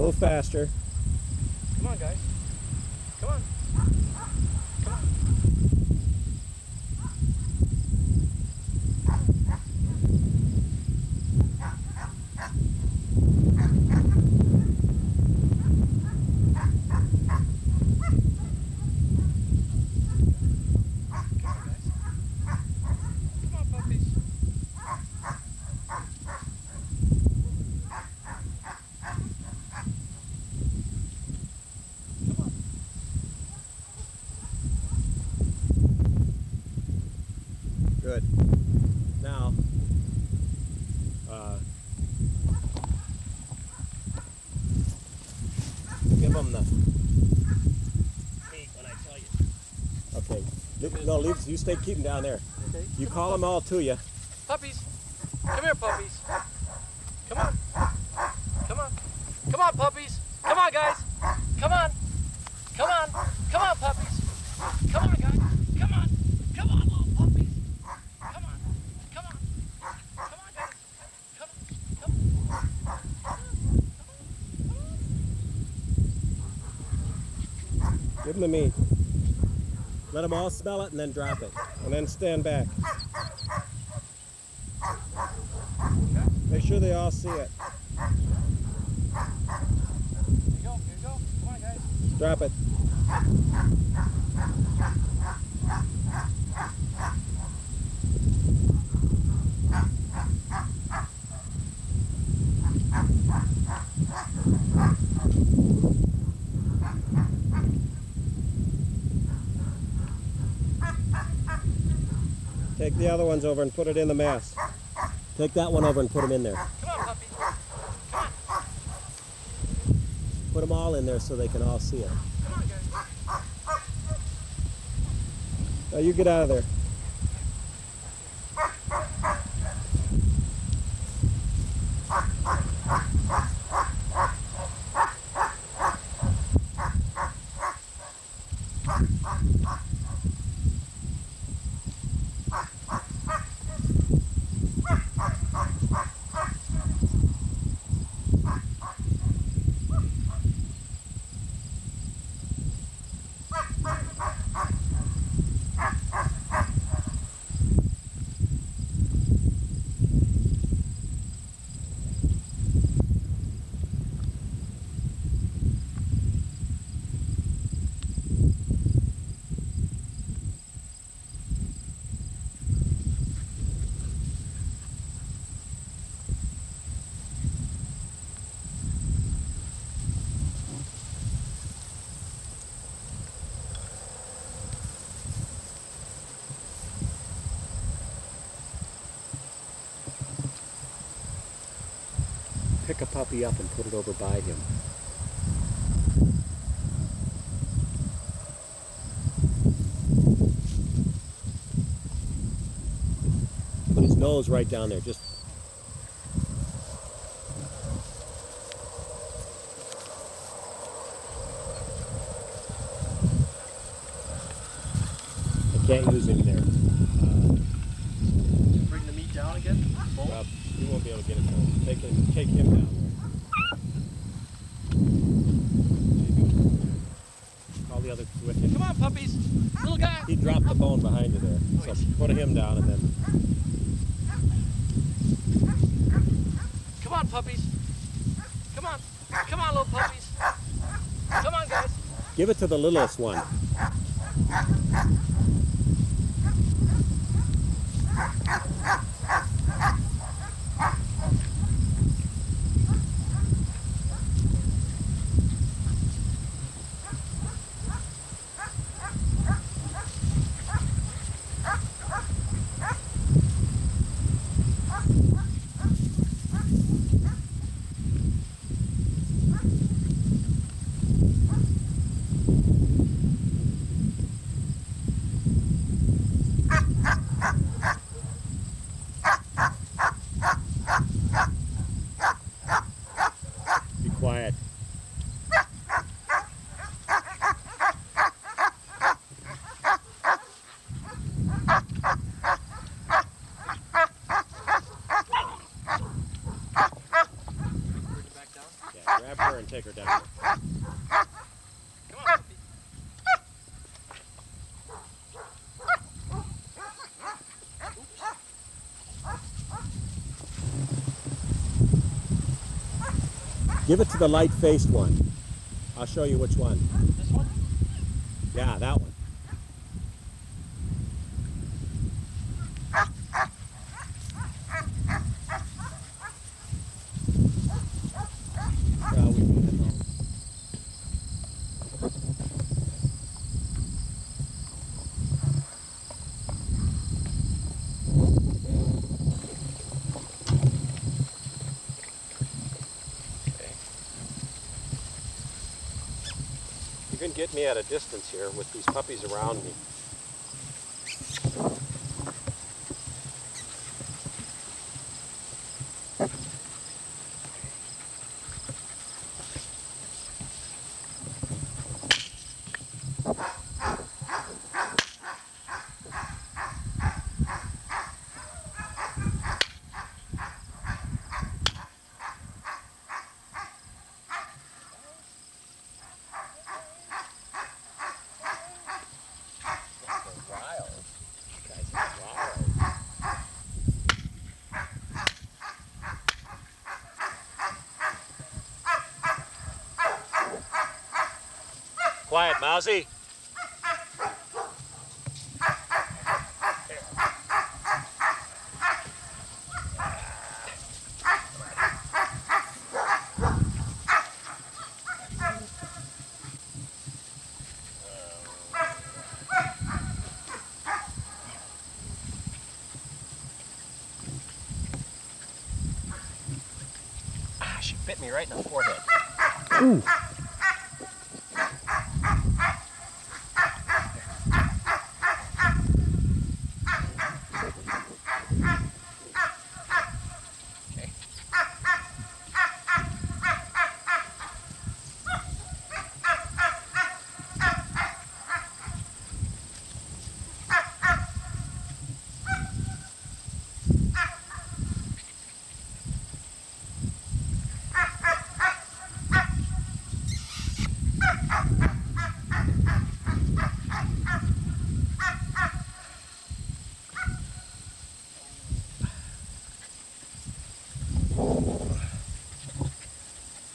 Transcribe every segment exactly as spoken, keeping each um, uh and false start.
A little faster. Come on, guys. Come on. Come on. Good. Now, uh, give them the meat when I tell you. Okay. Leave, no, leave, you stay, keep them down there. Okay. You come call on, them all to you. Puppies. Come here, puppies. Come on. Come on. Come on, puppies. Come on, guys. Come on. Come on. Come on, puppies. Come on, guys. Come on. Come on, little puppies. Give them to me. Let them all smell it and then drop it. And then stand back. Make sure they all see it. Here you go, here you go. Come on, guys. Drop it. Take the other ones over and put it in the mass. Take that one over and put them in there. Come on, puppy. Come on. Put them all in there so they can all see it. Come on, guys. Now you get out of there. Pick a puppy up and put it over by him. Put his nose right down there. Just I can't use him there. Uh, bring the meat down again. Bolt. You won't be able to get it done. Take him, take him down there. Call the others with you. Come on, puppies. Little guy. He dropped the bone behind you there. So put him down and then. Come on, puppies. Come on. Come on, little puppies. Come on, guys. Give it to the littlest one. Grab her and take her down. Give it to the light-faced one. I'll show you which one. This one? Yeah, that one. You can get me at a distance here with these puppies around me. Quiet, Mousy. Ah, she bit me right in the forehead. Ooh.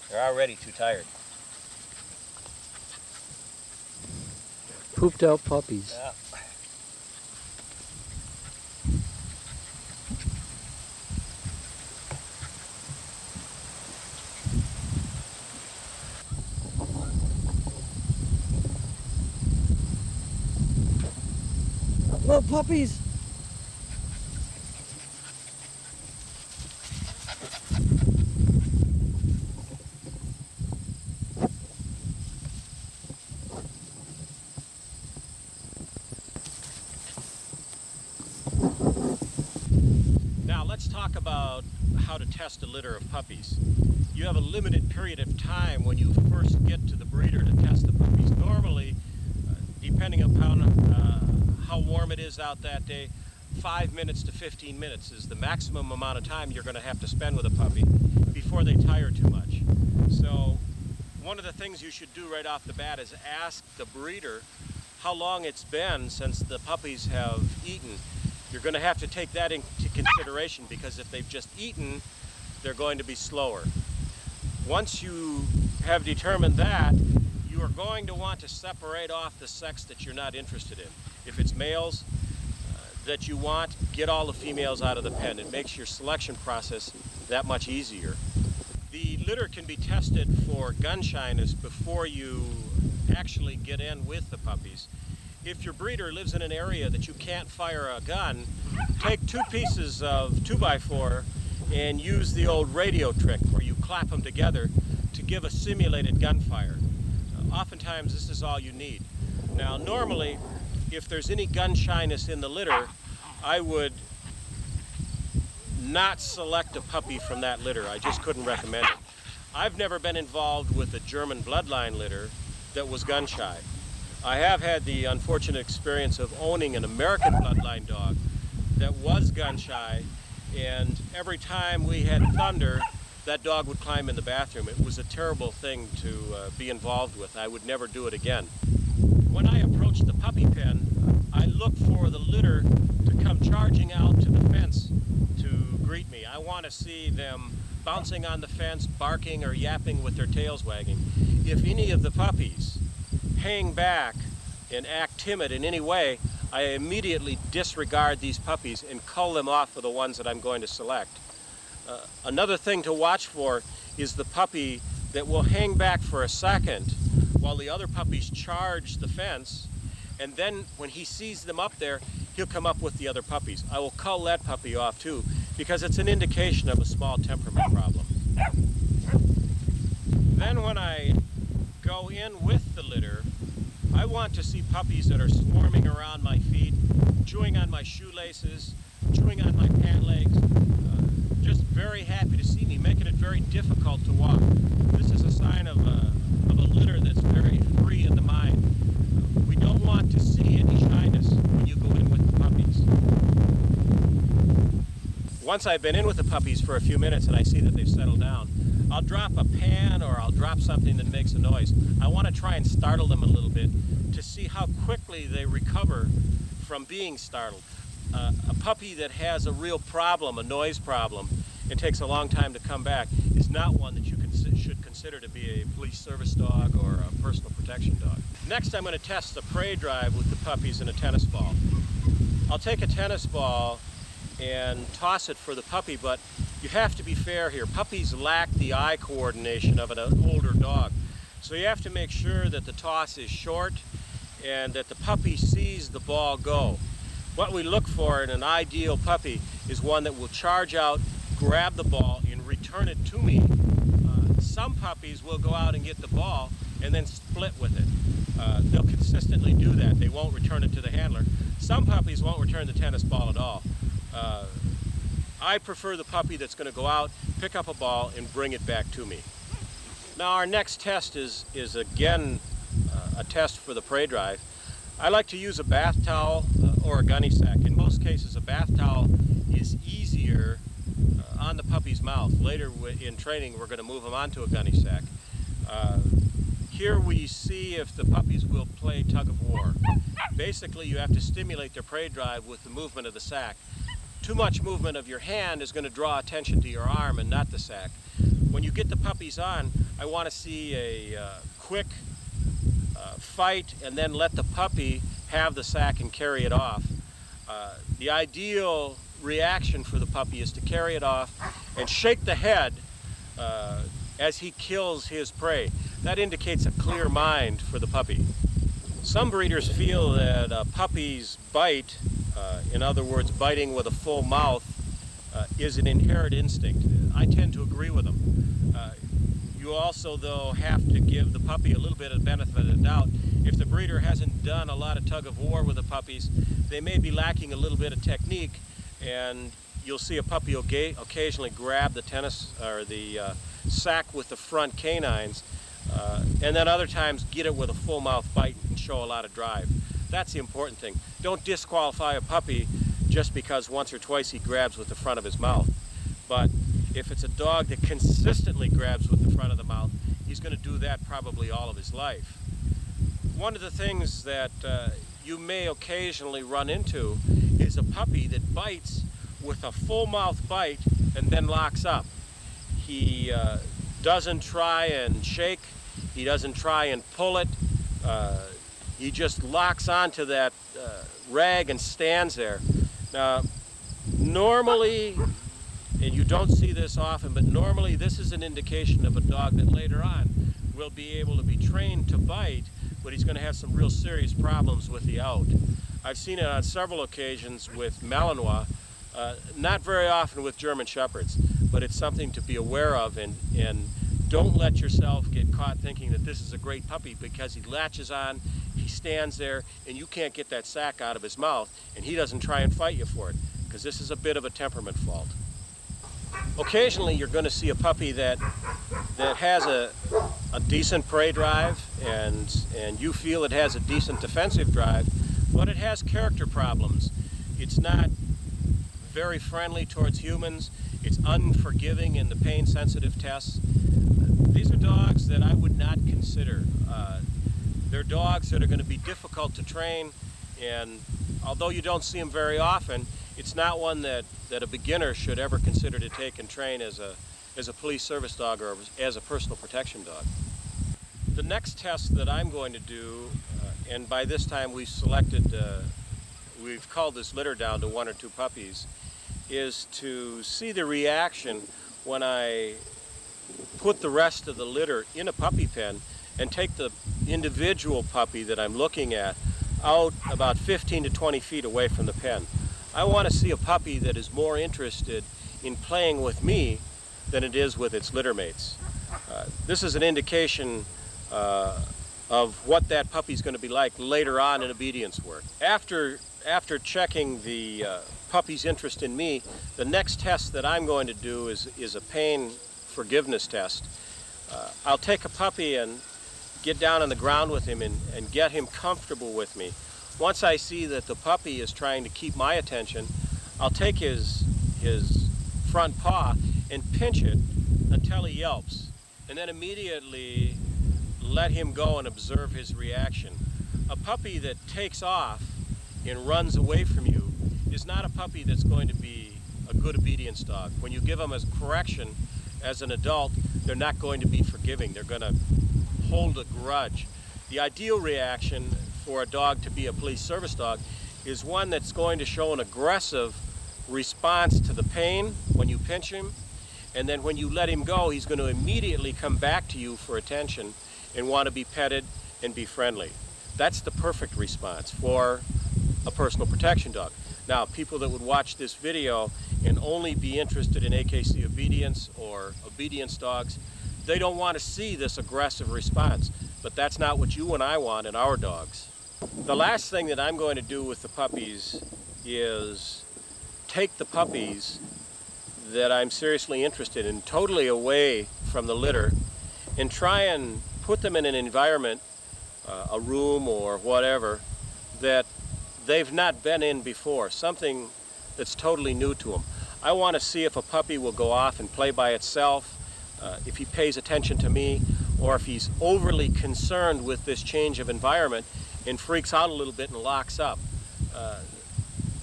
They're already too tired. Pooped out puppies. Yeah. Little puppies. Let's talk about how to test a litter of puppies. You have a limited period of time when you first get to the breeder to test the puppies. Normally, uh, depending upon uh, how warm it is out that day, five minutes to fifteen minutes is the maximum amount of time you're going to have to spend with a puppy before they tire too much. So one of the things you should do right off the bat is ask the breeder how long it's been since the puppies have eaten. You're going to have to take that into consideration because if they've just eaten, they're going to be slower. Once you have determined that, you are going to want to separate off the sex that you're not interested in. If it's males uh, that you want, get all the females out of the pen. It makes your selection process that much easier. The litter can be tested for gun shyness before you actually get in with the puppies. If your breeder lives in an area that you can't fire a gun, take two pieces of two by four and use the old radio trick where you clap them together to give a simulated gunfire. Uh, oftentimes this is all you need. Now normally, if there's any gun shyness in the litter, I would not select a puppy from that litter. I just couldn't recommend it. I've never been involved with a German bloodline litter that was gun shy. I have had the unfortunate experience of owning an American bloodline dog that was gun shy, and every time we had thunder, that dog would climb in the bathroom. It was a terrible thing to uh, be involved with. I would never do it again. When I approached the puppy pen, I looked for the litter to come charging out to the fence to greet me. I want to see them bouncing on the fence, barking or yapping with their tails wagging. If any of the puppies hang back and act timid in any way, I immediately disregard these puppies and cull them off of the ones that I'm going to select. Uh, another thing to watch for is the puppy that will hang back for a second while the other puppies charge the fence, and then when he sees them up there, he'll come up with the other puppies. I will cull that puppy off too, because it's an indication of a small temperament problem. Then when I go in with the litter, I want to see puppies that are swarming around my feet, chewing on my shoelaces, chewing on my pant legs, uh, just very happy to see me, making it very difficult to walk. This is a sign of a, of a litter that's very free in the mind. We don't want to see any shyness when you go in with the puppies. Once I've been in with the puppies for a few minutes and I see that they've settled down, I'll drop a pan or I'll drop something that makes a noise. I want to try and startle them a little bit to see how quickly they recover from being startled. Uh, a puppy that has a real problem, a noise problem, and takes a long time to come back is not one that you can, should consider to be a police service dog or a personal protection dog. Next, I'm going to test the prey drive with the puppies in a tennis ball. I'll take a tennis ball and toss it for the puppy, but you have to be fair here. Puppies lack the eye coordination of an older dog. So you have to make sure that the toss is short and that the puppy sees the ball go. What we look for in an ideal puppy is one that will charge out, grab the ball, and return it to me. Uh, some puppies will go out and get the ball and then split with it. Uh, they'll consistently do that. They won't return it to the handler. Some puppies won't return the tennis ball at all. Uh, I prefer the puppy that's going to go out, pick up a ball, and bring it back to me. Now our next test is, is again uh, a test for the prey drive. I like to use a bath towel uh, or a gunny sack. In most cases a bath towel is easier uh, on the puppy's mouth. Later in training we're going to move them onto a gunny sack. Uh, here we see if the puppies will play tug of war. Basically you have to stimulate their prey drive with the movement of the sack. Too much movement of your hand is going to draw attention to your arm and not the sack. When you get the puppies on, I want to see a uh, quick uh, fight and then let the puppy have the sack and carry it off. Uh, the ideal reaction for the puppy is to carry it off and shake the head uh, as he kills his prey. That indicates a clear mind for the puppy. Some breeders feel that a puppy's bite, Uh, in other words, biting with a full mouth, uh, is an inherent instinct. I tend to agree with them. Uh, you also, though, have to give the puppy a little bit of benefit of the doubt. If the breeder hasn't done a lot of tug of war with the puppies, they may be lacking a little bit of technique, and you'll see a puppy occasionally grab the tennis or the uh, sack with the front canines, uh, and then other times get it with a full mouth bite and show a lot of drive. That's the important thing. Don't disqualify a puppy just because once or twice he grabs with the front of his mouth. But if it's a dog that consistently grabs with the front of the mouth, he's going to do that probably all of his life. One of the things that uh, you may occasionally run into is a puppy that bites with a full mouth bite and then locks up. He uh, doesn't try and shake. He doesn't try and pull it. Uh, He just locks onto that uh, rag and stands there. Now, normally, and you don't see this often, but normally this is an indication of a dog that later on will be able to be trained to bite, but he's going to have some real serious problems with the out. I've seen it on several occasions with Malinois, uh, not very often with German Shepherds, but it's something to be aware of, and, and don't let yourself get caught thinking that this is a great puppy because he latches on, he stands there, and you can't get that sack out of his mouth, and he doesn't try and fight you for it, because this is a bit of a temperament fault. Occasionally, you're going to see a puppy that that has a, a decent prey drive, and, and you feel it has a decent defensive drive, but it has character problems. It's not very friendly towards humans. It's unforgiving in the pain-sensitive tests. These are dogs that I would not consider. Uh, they're dogs that are going to be difficult to train, and although you don't see them very often, it's not one that, that a beginner should ever consider to take and train as a, as a police service dog or as a personal protection dog. The next test that I'm going to do, uh, and by this time we've selected, uh, we've culled this litter down to one or two puppies, is to see the reaction when I put the rest of the litter in a puppy pen and take the individual puppy that I'm looking at out about fifteen to twenty feet away from the pen. I want to see a puppy that is more interested in playing with me than it is with its litter mates. Uh, this is an indication uh, of what that puppy's going to be like later on in obedience work. After After checking the uh, puppy's interest in me, the next test that I'm going to do is, is a pain forgiveness test. Uh, I'll take a puppy and get down on the ground with him and, and get him comfortable with me. Once I see that the puppy is trying to keep my attention, I'll take his, his front paw and pinch it until he yelps, and then immediately let him go and observe his reaction. A puppy that takes off and runs away from you is not a puppy that's going to be a good obedience dog. When you give them a correction as an adult, they're not going to be forgiving. They're going to hold a grudge. The ideal reaction for a dog to be a police service dog is one that's going to show an aggressive response to the pain when you pinch him, and then when you let him go, he's going to immediately come back to you for attention and want to be petted and be friendly. That's the perfect response for a personal protection dog. Now, people that would watch this video and only be interested in A K C obedience or obedience dogs, they don't want to see this aggressive response, but that's not what you and I want in our dogs. The last thing that I'm going to do with the puppies is take the puppies that I'm seriously interested in totally away from the litter and try and put them in an environment, uh, a room or whatever, that they've not been in before, something that's totally new to them. I want to see if a puppy will go off and play by itself, uh, if he pays attention to me, or if he's overly concerned with this change of environment and freaks out a little bit and locks up. Uh,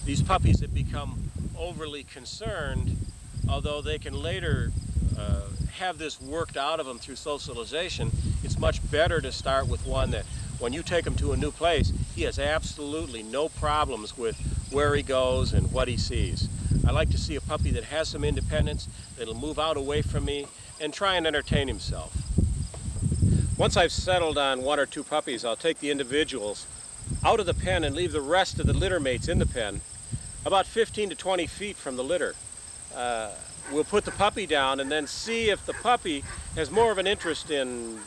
these puppies that become overly concerned, although they can later uh, have this worked out of them through socialization, it's much better to start with one that when you take him to a new place, he has absolutely no problems with where he goes and what he sees. I like to see a puppy that has some independence, that'll move out away from me and try and entertain himself. Once I've settled on one or two puppies, I'll take the individuals out of the pen and leave the rest of the litter mates in the pen, about fifteen to twenty feet from the litter. Uh, we'll put the puppy down and then see if the puppy has more of an interest in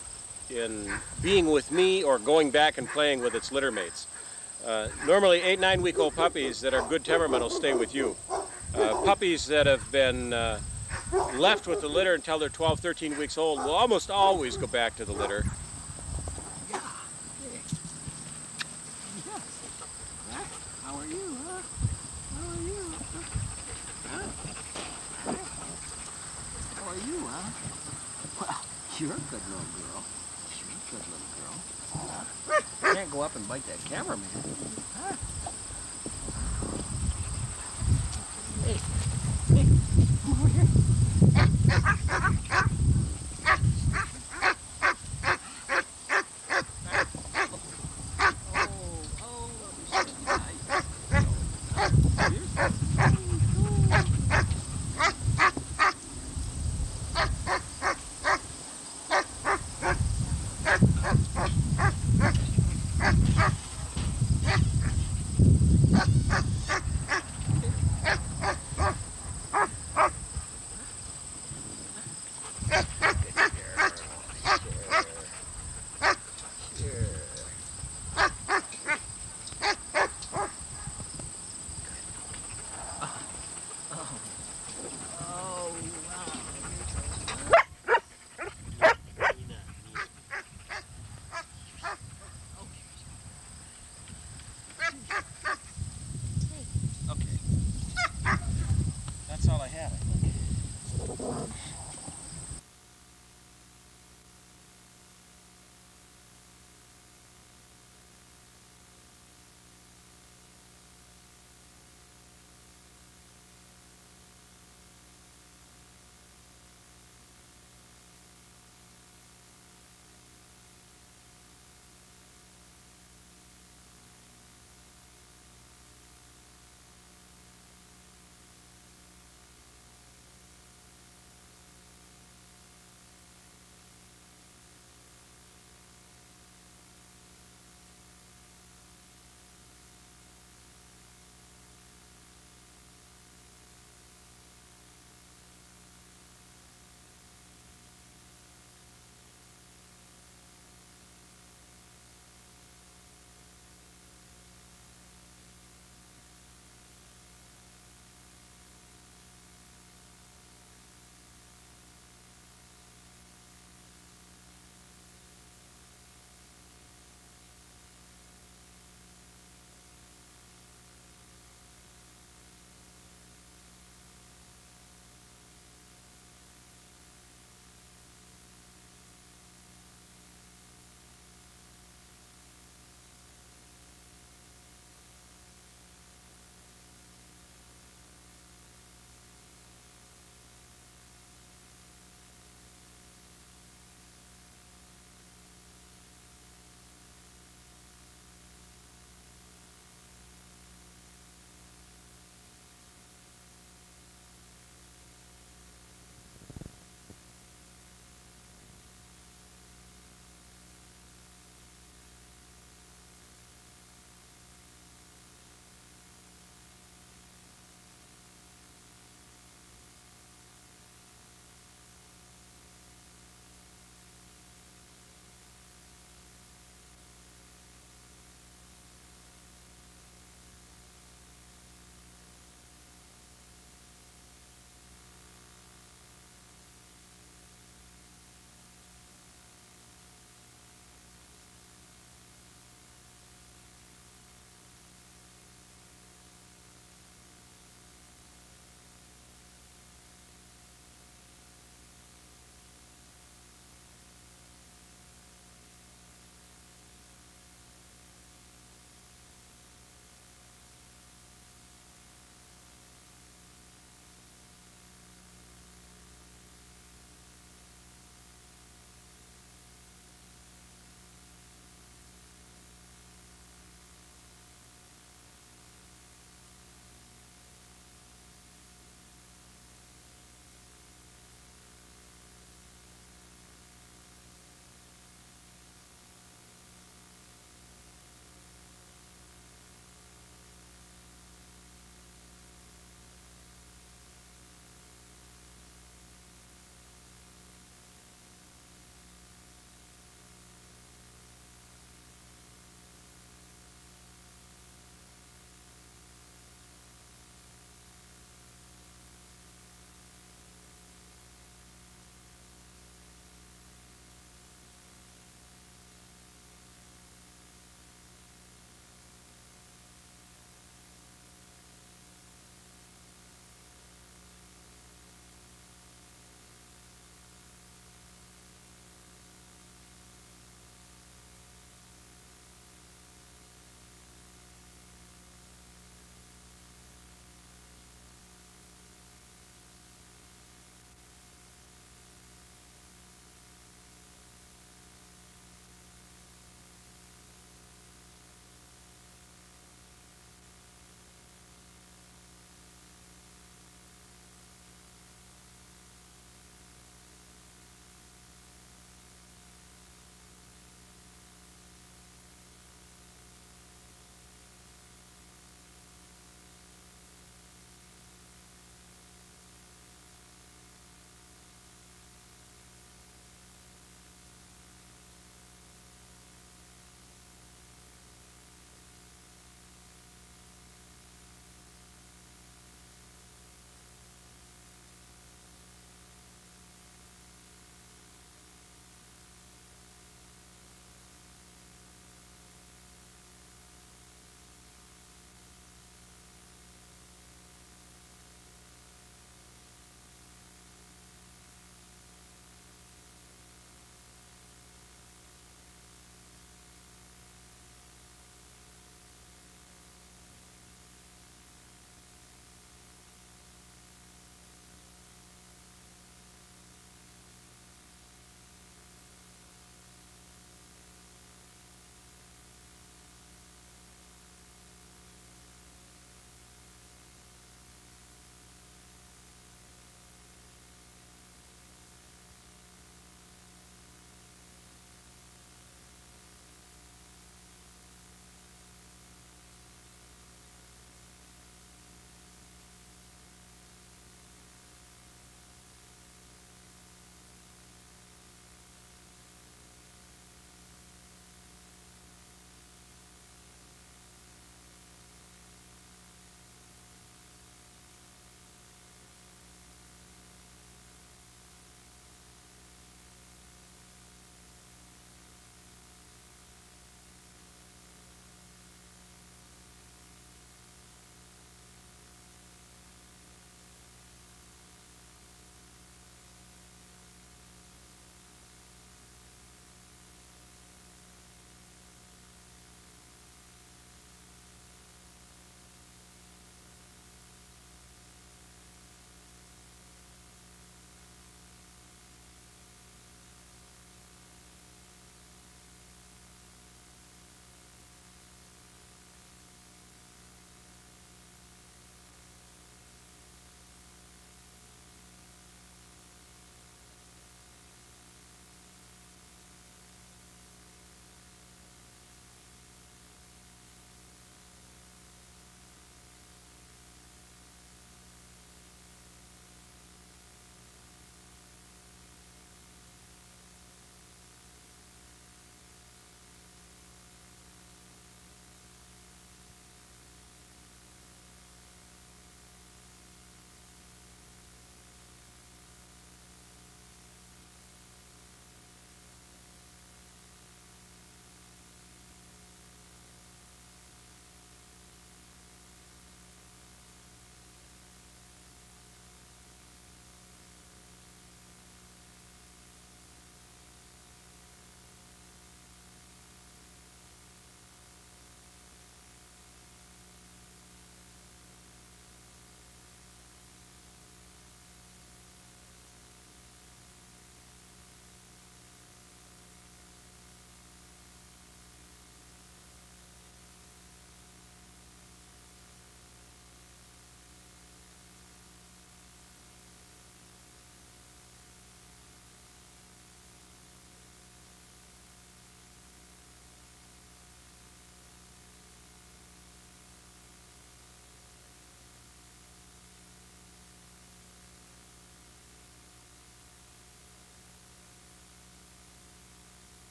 in being with me or going back and playing with its litter mates. Uh, normally eight, nine week old puppies that are good temperament will stay with you. Uh, puppies that have been uh, left with the litter until they're twelve, thirteen weeks old will almost always go back to the litter. How are you, huh? How are you? Huh? How are you, huh? Well, you're a good little girl. Good little girl. You can't go up and bite that cameraman. Huh? Hey, hey, come over here.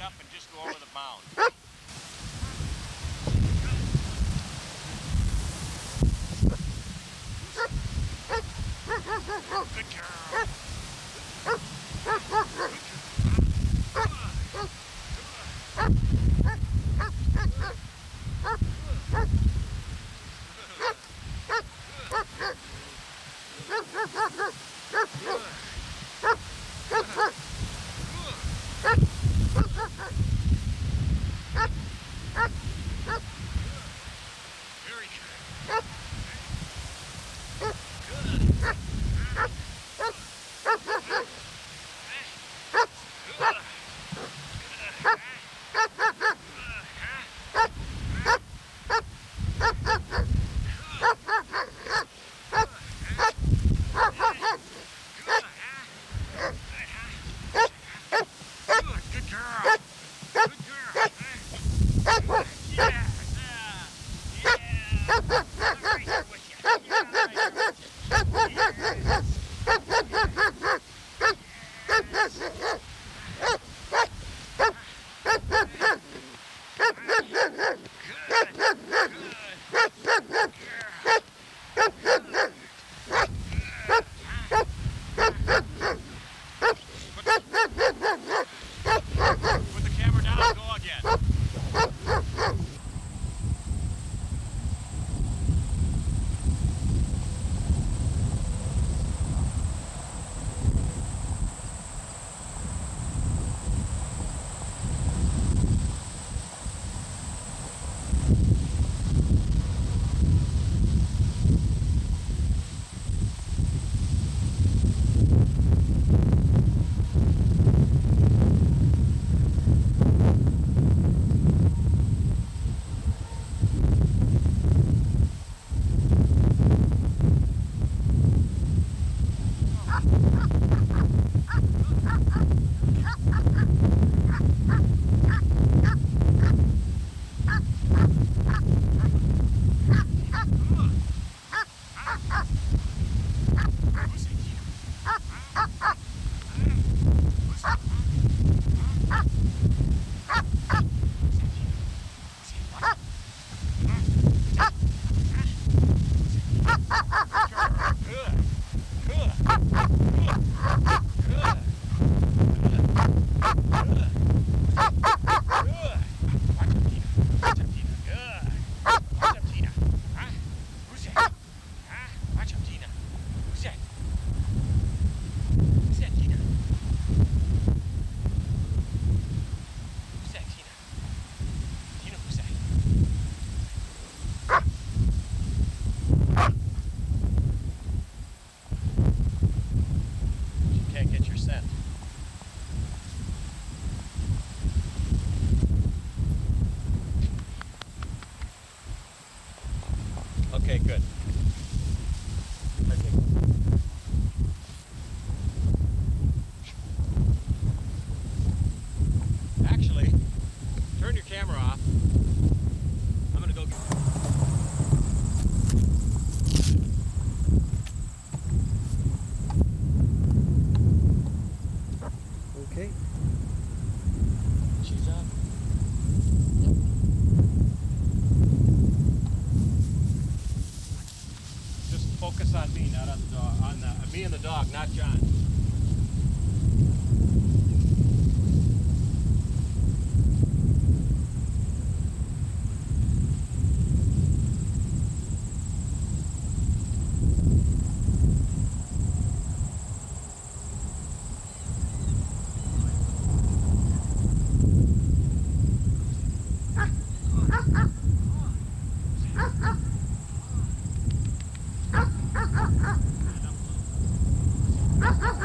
it up and just go over the mound. Good girl. Okay, good. Actually, turn your camera off. I'm gonna go get okay. She's up. Focus on me, not on the dog, on the, me and the dog, not John. Ha ha!